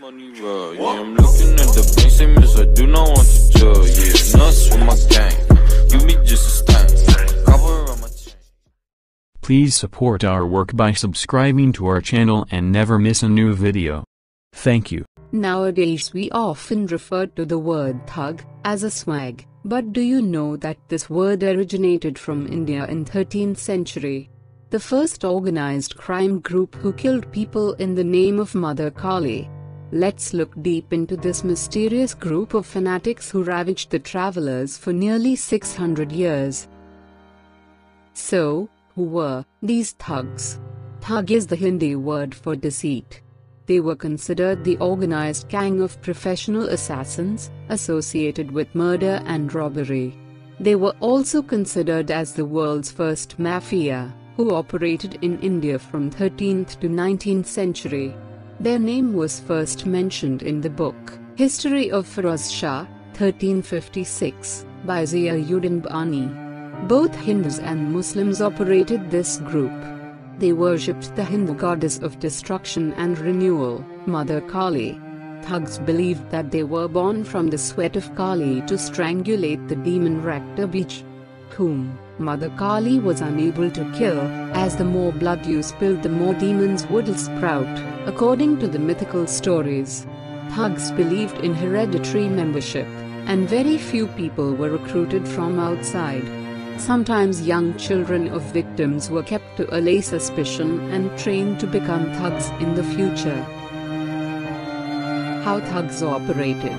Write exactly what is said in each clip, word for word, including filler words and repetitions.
Money roll, yeah, I'm looking at the bank, same as I do not want to tell, yeah, nuts for my gang, give me just a stand, cover on my chain. Please support our work by subscribing to our channel and never miss a new video. Thank you. Nowadays we often refer to the word thug as a swag, but do you know that this word originated from India in thirteenth century? The first organized crime group who killed people in the name of Mother Kali. Let's look deep into this mysterious group of fanatics who ravaged the travelers for nearly six hundred years. So, who were these thugs? Thug is the Hindi word for deceit. They were considered the organized gang of professional assassins, associated with murder and robbery. They were also considered as the world's first mafia, who operated in India from thirteenth to nineteenth century. Their name was first mentioned in the book History of Firoz Shah, thirteen fifty-six, by Ziauddin Barani. Both Hindus and Muslims operated this group. They worshipped the Hindu goddess of destruction and renewal, Mother Kali. Thugs believed that they were born from the sweat of Kali to strangulate the demon Raktabija, whom Mother Kali was unable to kill, as the more blood you spilled, the more demons would sprout, according to the mythical stories. Thugs believed in hereditary membership, and very few people were recruited from outside. Sometimes young children of victims were kept to allay suspicion and trained to become thugs in the future. How thugs operated.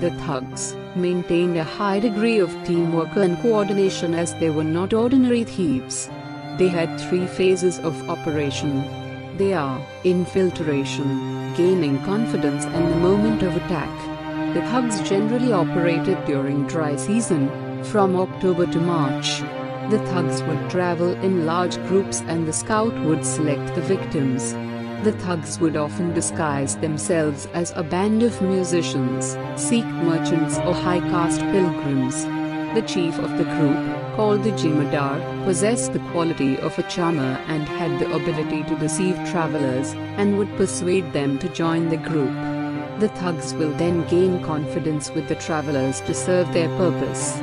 The thugs maintained a high degree of teamwork and coordination, as they were not ordinary thieves. They had three phases of operation. They are infiltration, gaining confidence, and the moment of attack. The thugs generally operated during dry season, from October to March. The thugs would travel in large groups and the scout would select the victims. The thugs would often disguise themselves as a band of musicians, Sikh merchants, or high-caste pilgrims. The chief of the group, called the Jamadar, possessed the quality of a charmer and had the ability to deceive travelers, and would persuade them to join the group. The thugs will then gain confidence with the travelers to serve their purpose.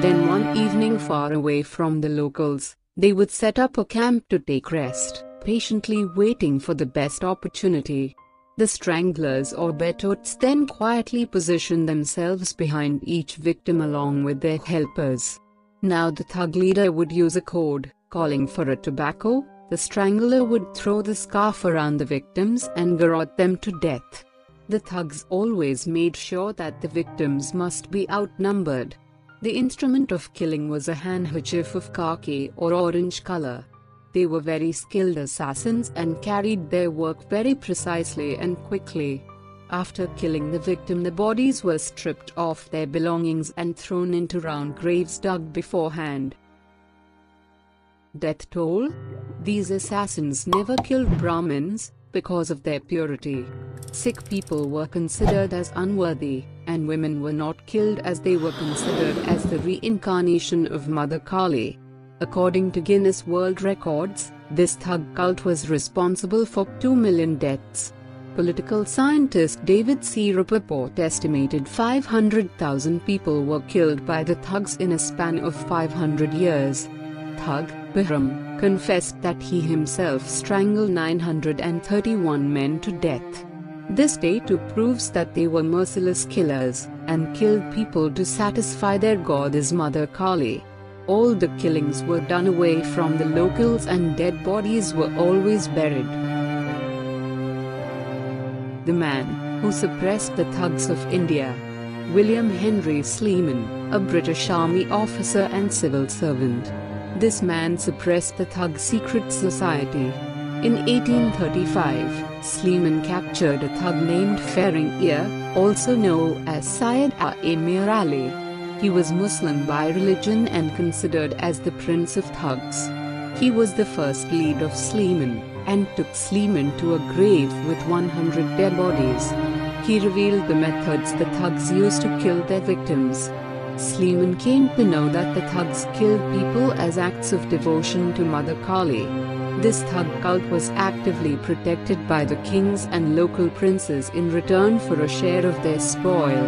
Then one evening, far away from the locals, they would set up a camp to take rest, patiently waiting for the best opportunity. The stranglers, or betots, then quietly position themselves behind each victim along with their helpers. Now the thug leader would use a cord, calling for a tobacco. The strangler would throw the scarf around the victims and garrote them to death. The thugs always made sure that the victims must be outnumbered. The instrument of killing was a handkerchief of khaki or orange color. They were very skilled assassins and carried their work very precisely and quickly. After killing the victim, the bodies were stripped off their belongings and thrown into round graves dug beforehand. Death toll? These assassins never killed Brahmins, because of their purity. Sick people were considered as unworthy, and women were not killed, as they were considered as the reincarnation of Mother Kali. According to Guinness World Records, this thug cult was responsible for two million deaths. Political scientist David C. Rappaport estimated five hundred thousand people were killed by the thugs in a span of five hundred years. Thug Bihram confessed that he himself strangled nine hundred thirty-one men to death. This data proves that they were merciless killers, and killed people to satisfy their goddess Mother Kali. All the killings were done away from the locals, and dead bodies were always buried. The man who suppressed the thugs of India. William Henry Sleeman, a British Army officer and civil servant. This man suppressed the thug secret society. In eighteen thirty-five, Sleeman captured a thug named Feringeea, also known as Syed Amir Ali. He was Muslim by religion and considered as the prince of thugs. He was the first lead of Sleeman, and took Sleeman to a grave with one hundred dead bodies. He revealed the methods the thugs used to kill their victims. Sleeman came to know that the thugs killed people as acts of devotion to Mother Kali. This thug cult was actively protected by the kings and local princes in return for a share of their spoil.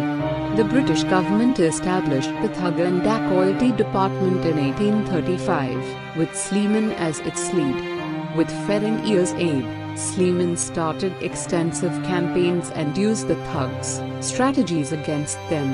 The British government established the Thug and Dacoity Department in eighteen thirty-five, with Sleeman as its lead. With Feringeea's aid, Sleeman started extensive campaigns and used the thugs' strategies against them.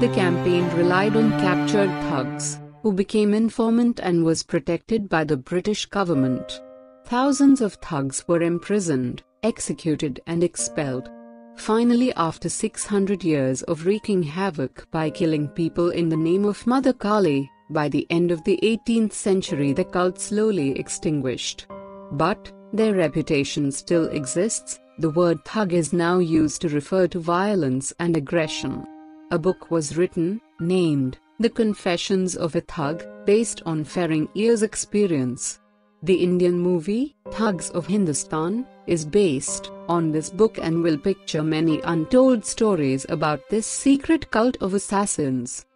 The campaign relied on captured thugs, who became informants and was protected by the British government. Thousands of thugs were imprisoned, executed and expelled. Finally, after six hundred years of wreaking havoc by killing people in the name of Mother Kali, by the end of the eighteenth century the cult slowly extinguished. But their reputation still exists. The word thug is now used to refer to violence and aggression. A book was written, named The Confessions of a Thug, based on Feringeea's experience. The Indian movie, Thugs of Hindustan, is based on this book and will picture many untold stories about this secret cult of assassins.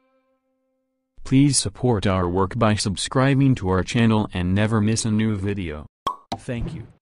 Please support our work by subscribing to our channel and never miss a new video. Thank you.